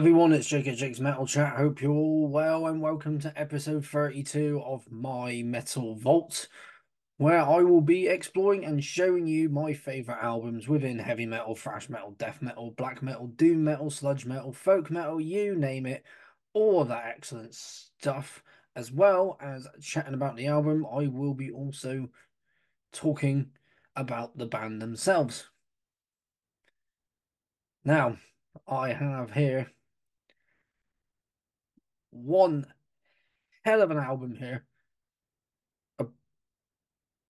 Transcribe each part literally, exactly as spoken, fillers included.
everyone, it's Jake at Jake's Metal Chat. Hope you're all well and welcome to episode thirty-two of My Metal Vault, where I will be exploring and showing you my favourite albums within heavy metal, thrash metal, death metal, black metal, doom metal, sludge metal, folk metal, you name it, all that excellent stuff. As well as chatting about the album, I will be also talking about the band themselves. Now, I have here one hell of an album here. An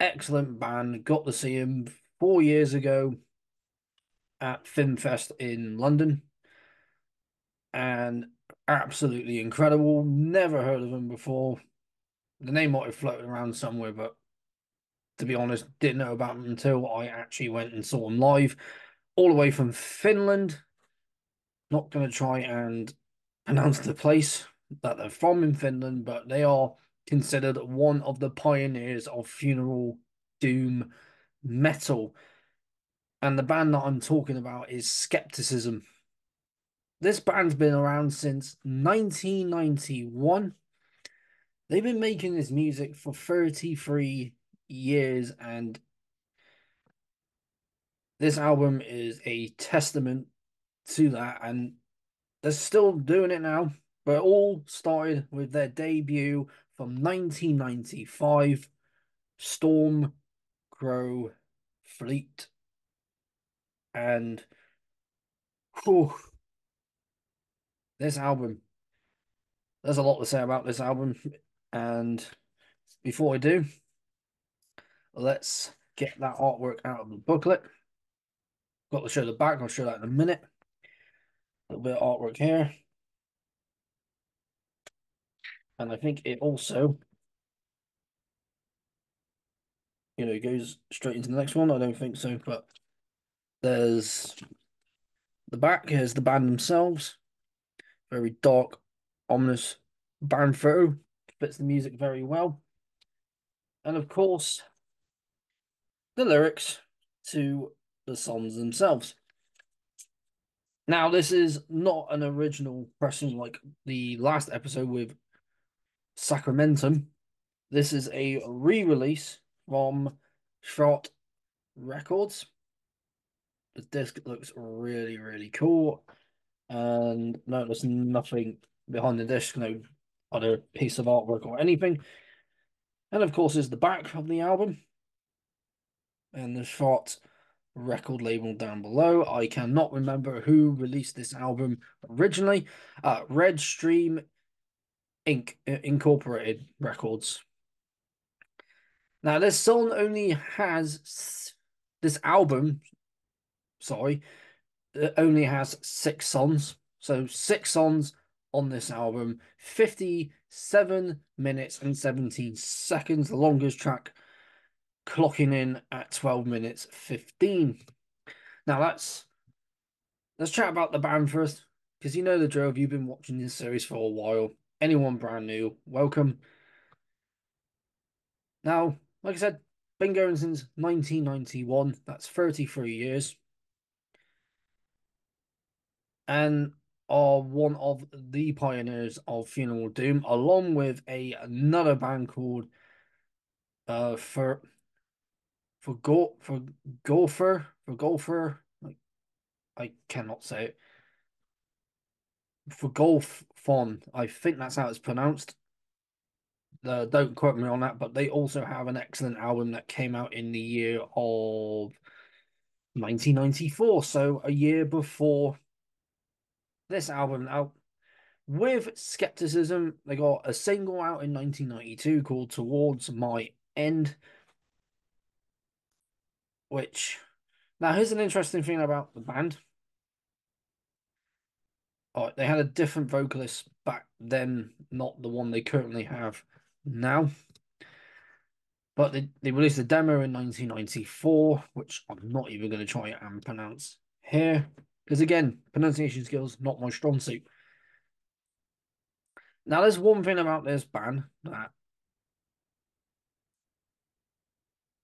excellent band. Got to see him four years ago at FinFest in London. And absolutely incredible. Never heard of them before. The name might have floated around somewhere, but to be honest, didn't know about them until I actually went and saw them live. All the way from Finland. Not going to try and pronounce the place that they're from in Finland, but they are considered one of the pioneers of Funeral Doom Metal. And the band that I'm talking about is Skepticism. This band's been around since nineteen ninety-one. They've been making this music for thirty-three years, and this album is a testament to that, and they're still doing it now, but it all started with their debut from nineteen ninety-five, Stormcrowfleet. And whew, this album, there's a lot to say about this album, and before I do, let's get that artwork out of the booklet. Got to show the back, I'll show that in a minute. A little bit of artwork here, and I think it also, you know, goes straight into the next one. I don't think so, but there's the back. Here's the band themselves. Very dark, ominous band photo, fits the music very well, and of course the lyrics to the songs themselves. Now, this is not an original pressing like the last episode with Sacramentum. This is a re-release from Shrot Records. The disc looks really, really cool. And no, there's nothing behind the disc, no other piece of artwork or anything. And of course, is the back of the album. And the Shrot record label down below. I cannot remember who released this album originally. Uh, Red Stream Incorporated. Incorporated Records. Now, this song only has this album. Sorry, it only has six songs. So six songs on this album. fifty-seven minutes and seventeen seconds. The longest track, clocking in at twelve minutes fifteen. Now that's let's chat about the band first, because you know the drill. If you've been watching this series for a while, anyone brand new, welcome. Now, like I said, been going since nineteen ninety-one. That's thirty-three years, and are one of the pioneers of Funeral Doom, along with a another band called uh for. For go for golfer for golfer, like I cannot say it. For golf fun, I think that's how it's pronounced. Uh, don't quote me on that, but they also have an excellent album that came out in the year of nineteen ninety-four, so a year before this album out. With Skepticism, they got a single out in nineteen ninety-two called "Towards My End." Which, now here's an interesting thing about the band. Oh, they had a different vocalist back then, not the one they currently have now. But they, they released a demo in nineteen ninety-four, which I'm not even going to try and pronounce here. Because again, pronunciation skills, not my strong suit. Now there's one thing about this band that,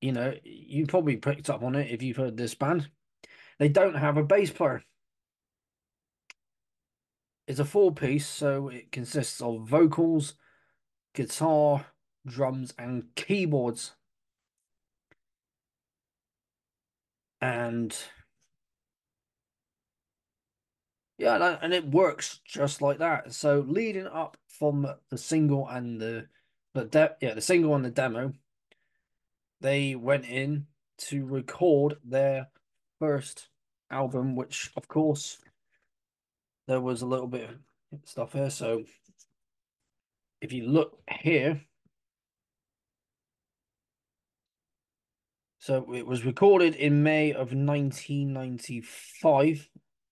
you know, you probably picked up on it if you've heard this band. They don't have a bass player. It's a four-piece, so it consists of vocals, guitar, drums, and keyboards. And yeah, and it works just like that. So leading up from the single and the, the de yeah, the single and the demo, they went in to record their first album, which of course there was a little bit of stuff here. So if you look here, so it was recorded in May of nineteen ninety-five.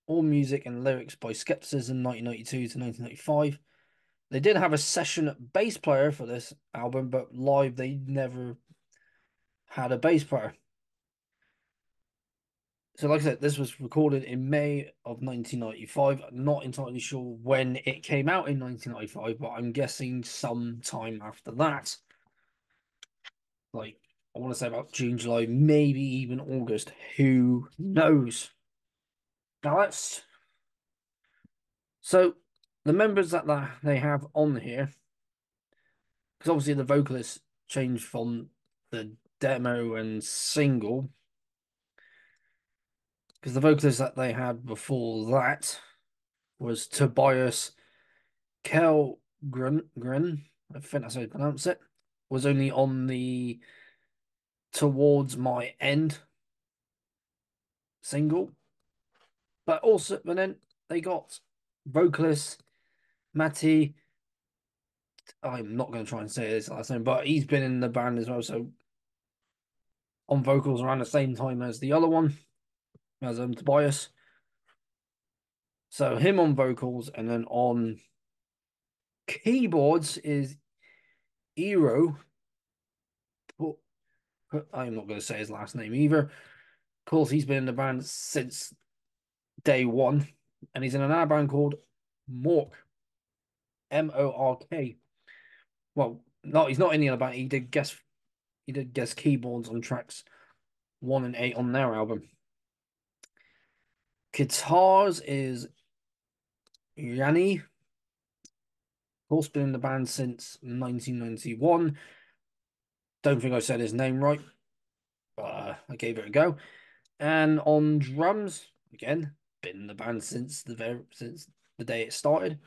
All music and lyrics by Skepticism, nineteen ninety-two to nineteen ninety-five. They did have a session bass player for this album, but live they never had a bass player. So like I said, this was recorded in May of nineteen ninety-five. I'm not entirely sure when it came out in nineteen ninety-five, but I'm guessing sometime after that. Like, I want to say about June, July, maybe even August. Who knows? Now that's, so the members that they have on here, because obviously the vocalist changed from the demo and single, because the vocalist that they had before that was Tobias Kellgren, I think that's how you pronounce it, was only on the Towards My End single. But also, and then they got vocalist Matti. I'm not going to try and say his last name, but he's been in the band as well. So on vocals around the same time as the other one, as um, Tobias. So him on vocals, and then on keyboards is Ero. I'm not going to say his last name either. Of course, he's been in the band since day one, and he's in another band called Mork, M O R K. Well, no, he's not in the other band. He did guest, he did guest keyboards on tracks one and eight on their album. Guitars is Yanni. Of course, been in the band since nineteen ninety-one. Don't think I said his name right, but uh, I gave it a go. And on drums, again, been in the band since the very since the day it started.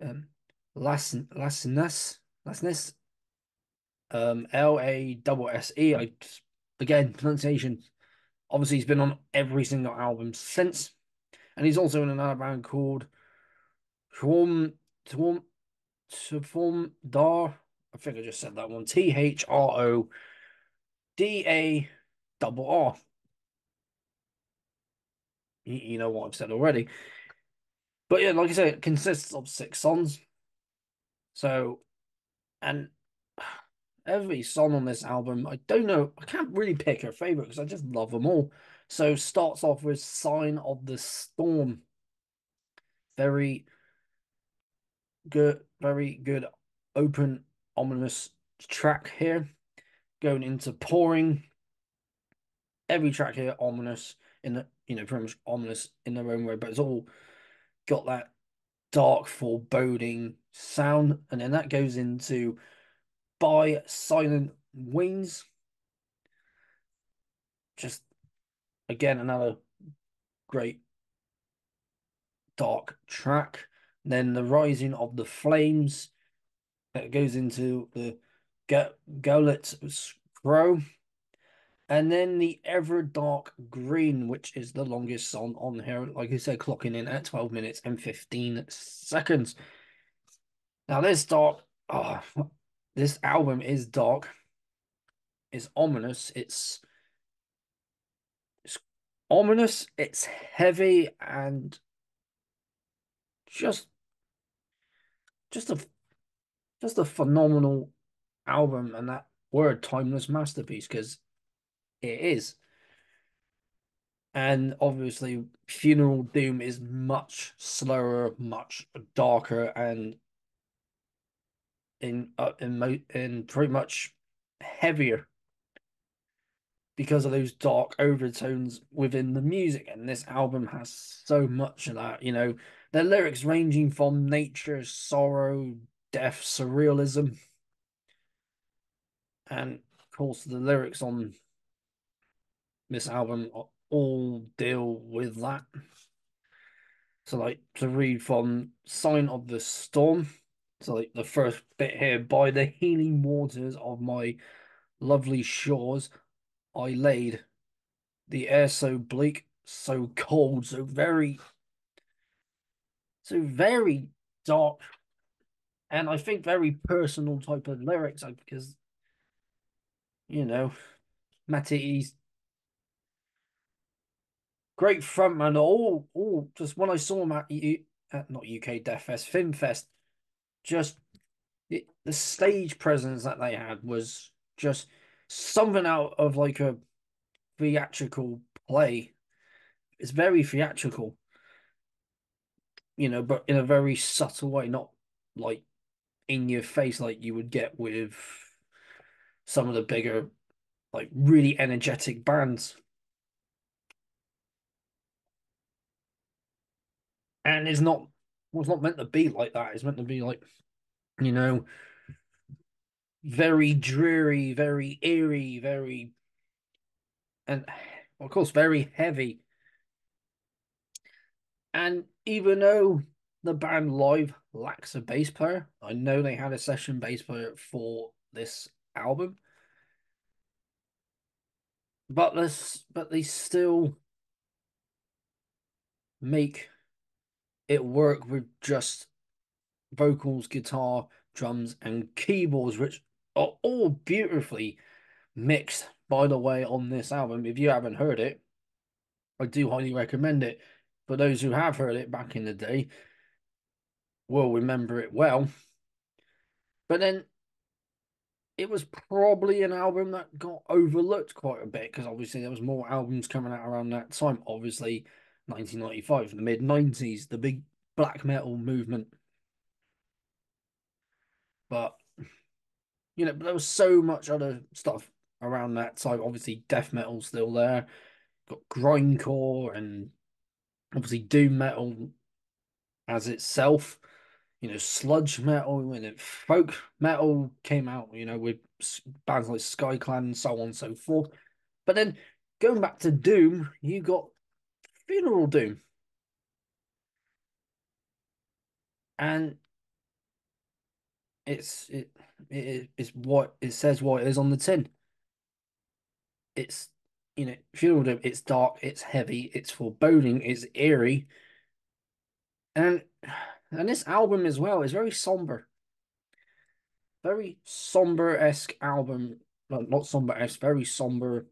Um, Lassness, Lassness, um, L A S S E. I again pronunciation. Obviously, he's been on every single album since, and he's also in another band called Throddarr. I think I just said that one. T H R O D A double R. You know what I've said already. But yeah, like I said, it consists of six songs. So, and every song on this album, I don't know, I can't really pick her favourite because I just love them all. So, starts off with Sign of the Storm. Very good, very good open, ominous track here. Going into Pouring. Every track here, ominous in the, you know, pretty much ominous in their own way, but it's all got that dark foreboding sound. And then that goes into By Silent Wings. Just, again, another great dark track. And then The Rising of the Flames. That goes into the Gowlet Crow. And then the Ever Dark Green, which is the longest song on here. Like I said, clocking in at twelve minutes and fifteen seconds. Now, this dark, oh, this album is dark. It's ominous. It's, it's ominous. It's heavy and just, just a, just a phenomenal album. And that word, timeless masterpiece, because it is. And obviously Funeral Doom is much slower, much darker, and in uh, in, in pretty much heavier. because of those dark overtones within the music. And this album has so much of that, you know, their lyrics ranging from nature, sorrow, death, surrealism. And of course, the lyrics on this album all deal with that. So, like, to read from Sign of the Storm, so like the first bit here, by the healing waters of my lovely shores I laid, the air so bleak, so cold, so very, so very dark, and I think very personal type of lyrics, like, because, you know, Matty's great frontman. All, all just when I saw him at, U, at not U K Death Fest, FinFest, just it, the stage presence that they had was just something out of like a theatrical play. It's very theatrical, you know, but in a very subtle way, not like in your face like you would get with some of the bigger, like really energetic bands. And it's not, well, it's not meant to be like that. It's meant to be like, you know, very dreary, very eerie, very, and of course, very heavy. And even though the band live lacks a bass player, I know they had a session bass player for this album, but this, but they still make it work with just vocals, guitar, drums, and keyboards, which are all beautifully mixed, by the way, on this album. If you haven't heard it, I do highly recommend it. For those who have heard it back in the day, will remember it well. But then it was probably an album that got overlooked quite a bit, because obviously there was more albums coming out around that time. Obviously, nineteen ninety-five, the mid nineties, the big black metal movement. But, you know, but there was so much other stuff around that time. Obviously, death metal's still there. Got grindcore and obviously doom metal as itself. You know, sludge metal, and then folk metal came out, you know, with bands like SkyClan and so on and so forth. But then going back to doom, you got Funeral Doom. And it's it it is what it says, what it is on the tin. It's, you know, Funeral Doom, it's dark, it's heavy, it's foreboding, it's eerie. And and this album as well is very somber. Very somber-esque album. Well, not somber-esque, very somber,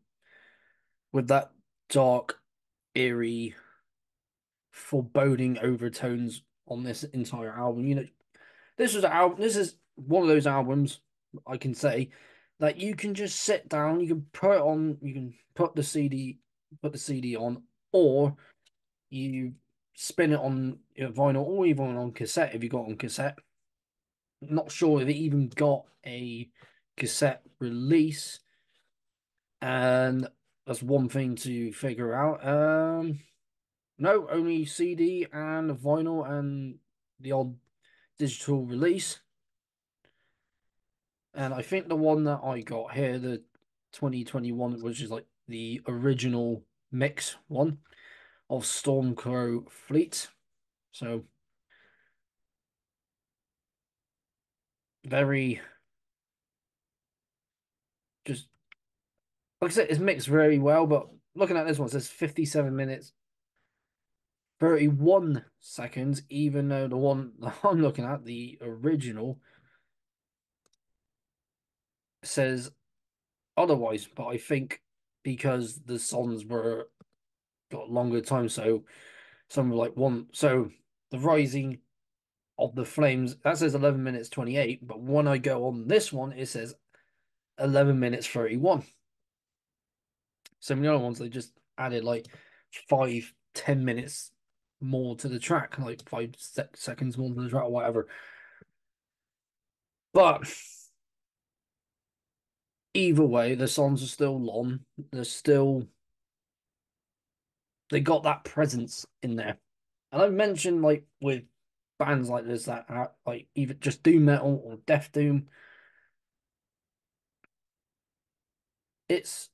with that dark, eerie, foreboding overtones on this entire album. You know, this was an album, this is one of those albums I can say that you can just sit down, you can put it on, you can put the C D, put the C D on, or you spin it on vinyl, or even on cassette if you got on cassette. I'm not sure if it even got a cassette release, and that's one thing to figure out. Um, no, only C D and vinyl and the odd digital release. And I think the one that I got here, the twenty twenty-one, which is like the original mix one of Stormcrowfleet. So very just, like I said, it's mixed very well, but looking at this one, it says fifty-seven minutes, thirty-one seconds, even though the one that I'm looking at, the original, says otherwise. But I think because the songs were got longer time, so some were like one. So the Rising of the Flames, that says eleven minutes, twenty-eight, but when I go on this one, it says eleven minutes, thirty-one. So many other ones, they just added like five, ten minutes more to the track, like five sec seconds more to the track or whatever. But either way, the songs are still on. They're still... They got that presence in there. And I've mentioned, like, with bands like this that are, like, either just doom metal or death doom, it's...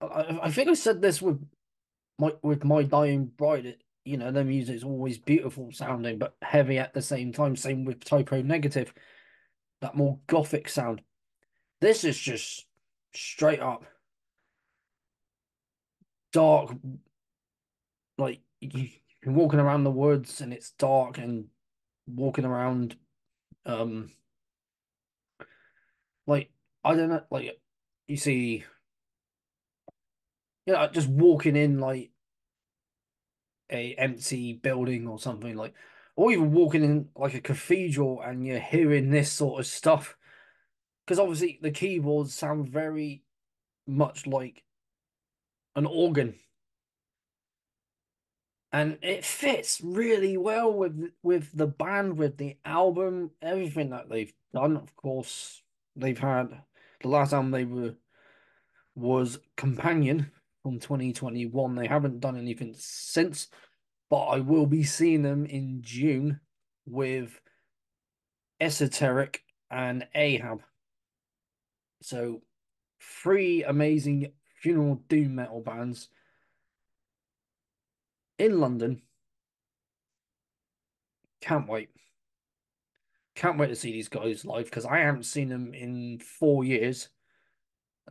I, I think I said this with my, with my Dying Bride. It, you know, their music's always beautiful sounding, but heavy at the same time. Same with Typo Negative. That more gothic sound. This is just straight up dark. Like, you're walking around the woods and it's dark, and walking around, um, like, I don't know, like, you see, you know, just walking in, like, a empty building or something, like, or even walking in, like, a cathedral, and you're hearing this sort of stuff. Because obviously the keyboards sound very much like an organ, and it fits really well with with the band, with the album, everything that they've done. Of course, they've had the last album they were was Companion from twenty twenty-one. They haven't done anything since, but I will be seeing them in June with Esoteric and Ahab. So, three amazing funeral doom metal bands in London. Can't wait. Can't wait to see these guys live, because I haven't seen them in four years.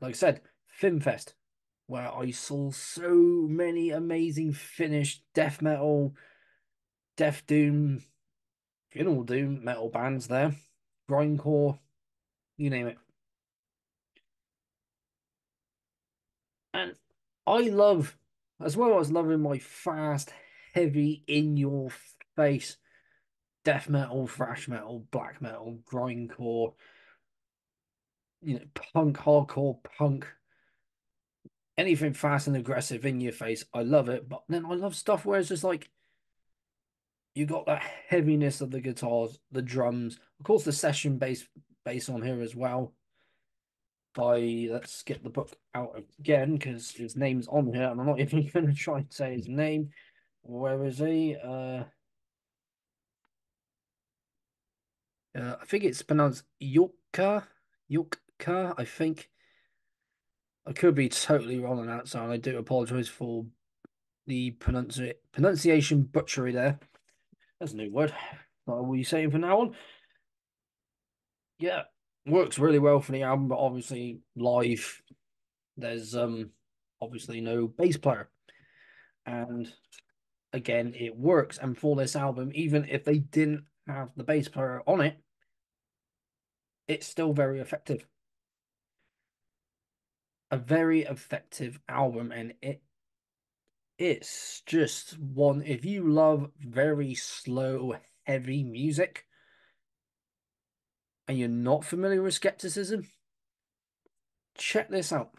Like I said, FinFest, where I saw so many amazing Finnish death metal, death doom, funeral doom metal bands there. Grindcore, you name it. And I love, as well as loving my fast, heavy, in-your-face death metal, thrash metal, black metal, grindcore, you know, punk, hardcore, punk, anything fast and aggressive in your face, I love it. But then I love stuff where it's just like, you got that heaviness of the guitars, the drums, of course the session bass, bass on here as well. By, let's get the book out again, because his name's on here, and I'm not even going to try and say his name. Where is he? Uh, uh, I think it's pronounced Yukka. Yukka, I think. I could be totally wrong on that, so I do apologise for the pronunci pronunciation butchery there. That's a new word. What were you saying from now on? Yeah. Works really well for the album, but obviously live, there's um obviously no bass player. And again, it works. And for this album, even if they didn't have the bass player on it, it's still very effective. A very effective album, and it it's just one, if you love very slow, heavy music, and you're not familiar with Skepticism, check this out.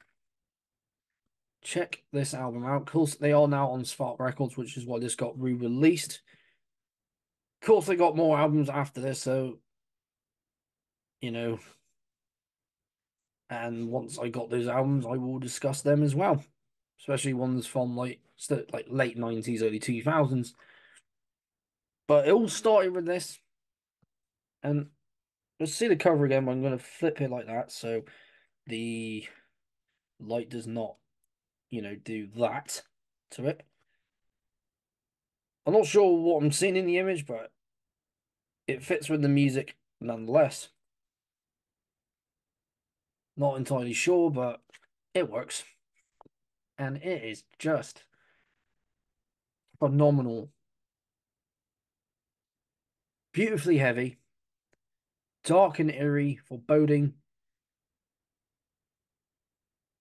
Check this album out. Of course, they are now on Svart Records, which is why this got re-released. Of course, they got more albums after this, so, you know, and once I got those albums, I will discuss them as well, especially ones from, like, like late nineties, early two thousands. But it all started with this, and let's see the cover again. I'm going to flip it like that so the light does not, you know, do that to it. I'm not sure what I'm seeing in the image, but it fits with the music nonetheless. Not entirely sure, but it works. And it is just phenomenal. Beautifully heavy. Dark and eerie, foreboding,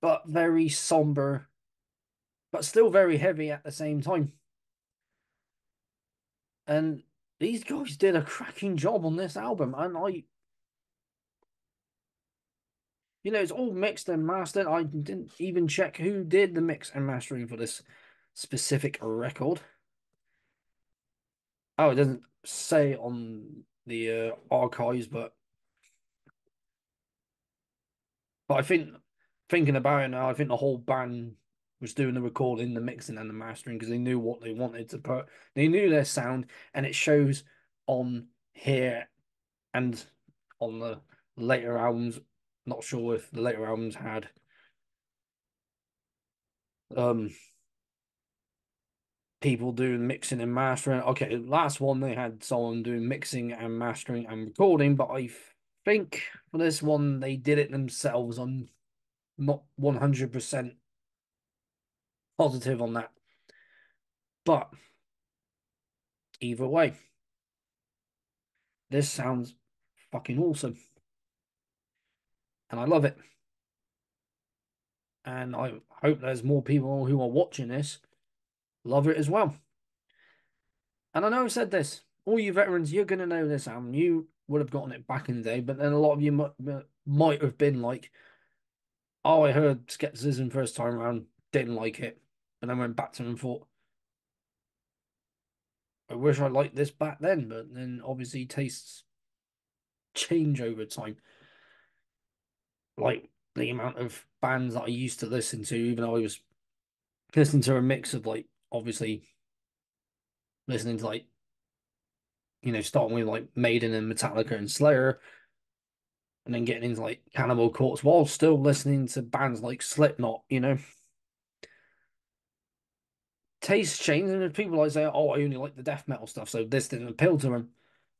but very somber, but still very heavy at the same time. And these guys did a cracking job on this album. And I, you know, it's all mixed and mastered. I didn't even check who did the mix and mastering for this specific record. Oh, it doesn't say on the uh, archives, but But I think, thinking about it now, I think the whole band was doing the recording, the mixing and the mastering because they knew what they wanted to put. They knew their sound, and it shows on here and on the later albums. Not sure if the later albums had um people doing mixing and mastering. Okay, last one they had someone doing mixing and mastering and recording, but I think for this one they did it themselves. I'm not one hundred percent positive on that, but either way, this sounds fucking awesome and I love it, and I hope there's more people who are watching this love it as well. And I know I've said this, all you veterans, you're going to know this album. You would have gotten it back in the day, but then a lot of you might, might have been like, oh, I heard Skepticism first time around, didn't like it, and then went back to them and thought, I wish I liked this back then, but then obviously tastes change over time. Like the amount of bands that I used to listen to, even though I was listening to a mix of, like, obviously listening to, like, you know, starting with like Maiden and Metallica and Slayer, and then getting into like Cannibal Corpse while still listening to bands like Slipknot, you know. Taste change, and people like say, oh, I only like the death metal stuff, so this didn't appeal to them.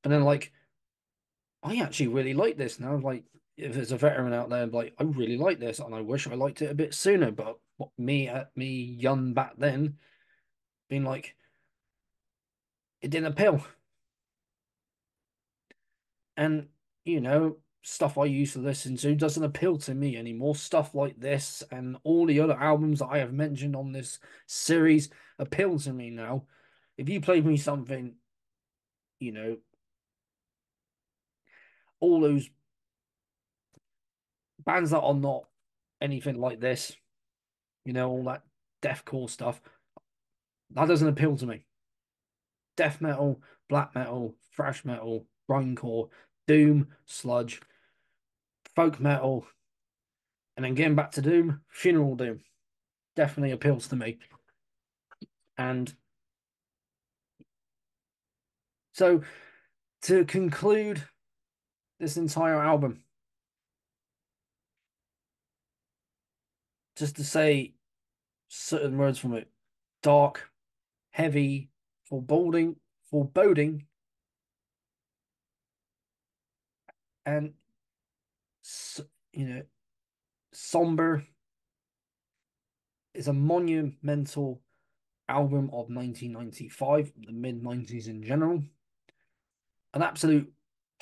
But then, like, I actually really like this now. Like, if there's a veteran out there, like, I really like this, and I wish I liked it a bit sooner. But what, me at me young back then, being like, it didn't appeal. And, you know, stuff I used to listen to doesn't appeal to me anymore. Stuff like this and all the other albums that I have mentioned on this series appeal to me now. If you played me something, you know, all those bands that are not anything like this, you know, all that deathcore stuff, that doesn't appeal to me. Death metal, black metal, thrash metal, grindcore, doom, sludge, folk metal, and then getting back to doom, funeral doom definitely appeals to me. And so, to conclude this entire album, just to say certain words from it: dark, heavy, foreboding, foreboding, and, you know, somber. Is a monumental album of nineteen ninety-five, the mid nineties in general. An absolute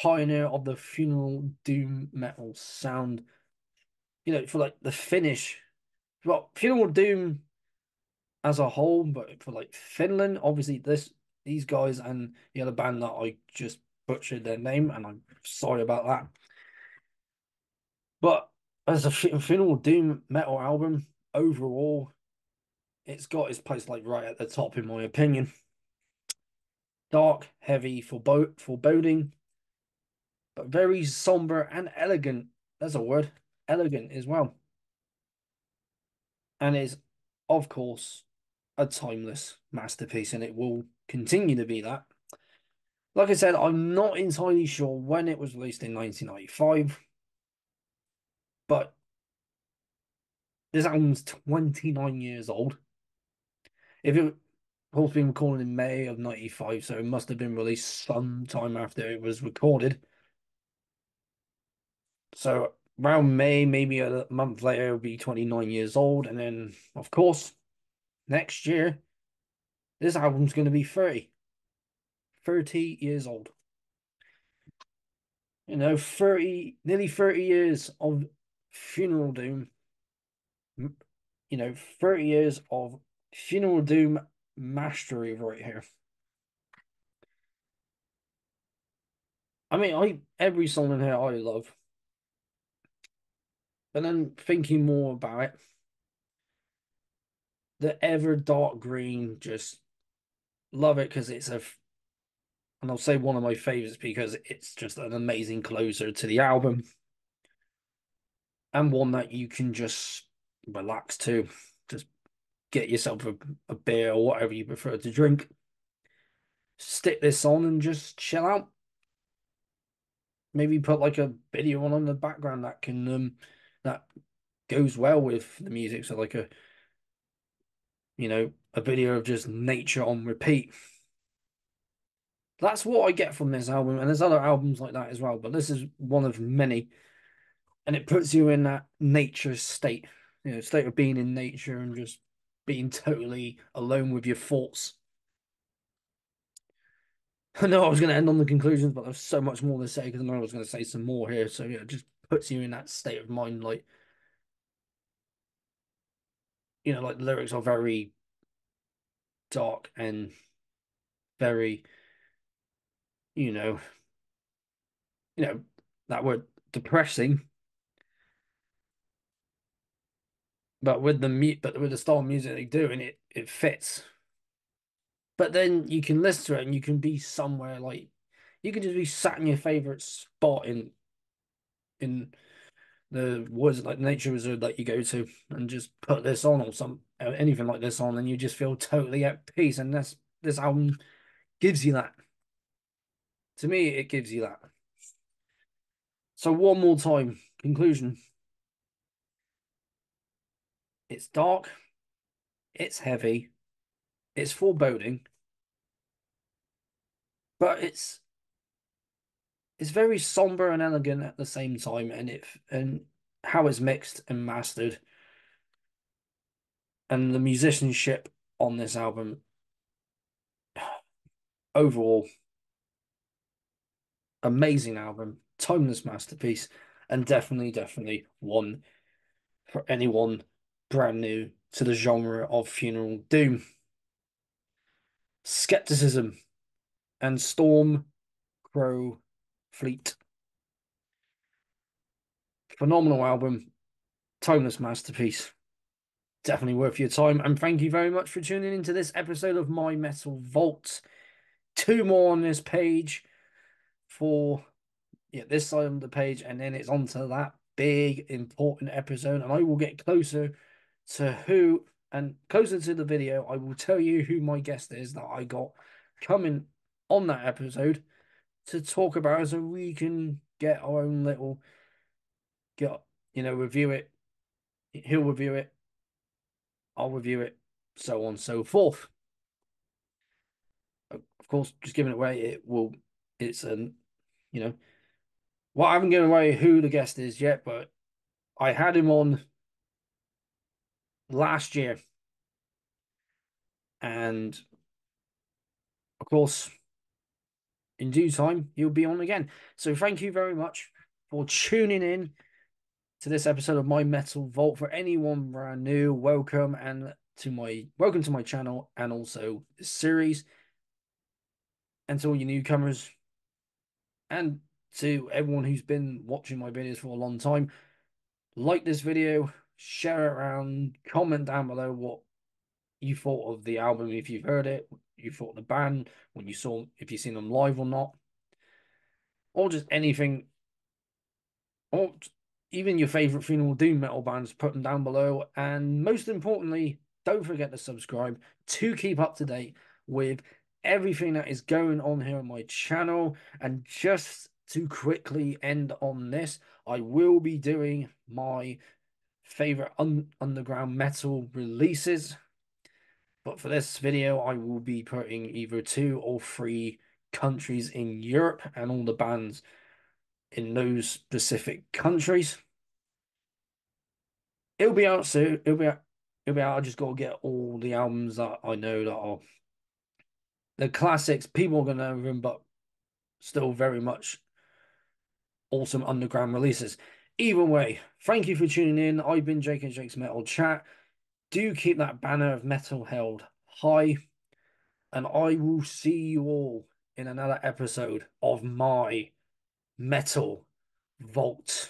pioneer of the funeral doom metal sound. You know, for like the Finnish, well, funeral doom as a whole, but for like Finland, obviously this these guys and the other band that I just butchered their name, and I'm sorry about that. But as a funeral doom metal album, overall, it's got its place like right at the top, in my opinion. Dark, heavy, forebo foreboding, but very somber and elegant. There's a word, elegant as well. And is, of course, a timeless masterpiece, and it will continue to be that. Like I said, I'm not entirely sure when it was released in nineteen ninety-five, but this album's twenty-nine years old. If it was being recorded in May of ninety-five, so it must have been released sometime after it was recorded. So around May, maybe a month later, it'll be twenty-nine years old. And then, of course, next year, this album's going to be thirty. thirty years old. You know, thirty, nearly thirty years of funeral doom. You know, thirty years of funeral doom mastery right here. I mean, I every song in here I love. But then thinking more about it, the ever dark green, just love it because it's a... And I'll say one of my favourites because it's just an amazing closer to the album. and one that you can just relax to. Just get yourself a, a beer or whatever you prefer to drink. Stick this on and just chill out. Maybe put like a video on in the background that can um that goes well with the music. So like a you know a video of just nature on repeat. That's what I get from this album, and there's other albums like that as well, but this is one of many, and it puts you in that nature state, you know, state of being in nature and just being totally alone with your thoughts. I know I was going to end on the conclusions, but there's so much more to say because I know I was going to say some more here. So yeah, it just puts you in that state of mind. Like, you know, like the lyrics are very dark and very, you know, you know, that word depressing. But with the mute, but with the style of music they do, and it it fits. But then you can listen to it and you can be somewhere, like you can just be sat in your favorite spot in in the woods, like nature reserve that you go to, and just put this on or some anything like this on, and you just feel totally at peace. And this this album gives you that. To me, it gives you that. So one more time, conclusion. It's dark. It's heavy. It's foreboding, but it's it's very somber and elegant at the same time, and it and how it's mixed and mastered, and the musicianship on this album overall, amazing album, timeless masterpiece, and definitely, definitely one for anyone brand new to the genre of Funeral Doom. Skepticism and Stormcrowfleet. Phenomenal album, timeless masterpiece. Definitely worth your time, and thank you very much for tuning into this episode of My Metal Vault. Two more on this page for yeah, this side of the page, and then it's on to that big important episode, and I will get closer to who. And closer to the video, I will tell you who my guest is that I got coming on that episode to talk about, so we can get our own little, get you know, review it. He'll review it. I'll review it. So on and so forth. Of course, just giving it away, it will, it's an, you know, well, I haven't given away who the guest is yet, but I had him on last year, and of course in due time he'll be on again. So thank you very much for tuning in to this episode of My Metal Vault. For anyone brand new, welcome and to my welcome to my channel, and also this series, and to all you newcomers, and to everyone who's been watching my videos for a long time. Like this video, share it around, comment down below what you thought of the album, if you've heard it, what you thought of the band, when you saw, if you've seen them live or not, or just anything, or even your favourite Funeral Doom metal bands, put them down below. And most importantly, don't forget to subscribe to keep up to date with everything that is going on here on my channel. And just to quickly end on this, I will be doing my favorite un underground metal releases, but for this video I will be putting either two or three countries in Europe and all the bands in those specific countries. It'll be out soon. It'll be out. It'll be out. I just gotta get all the albums that I know that are the classics. People are gonna know them, but still very much awesome underground releases. Either way, thank you for tuning in. I've been Jake and Jake's Metal Chat. Do keep that banner of metal held high. And I will see you all in another episode of My Metal Vault.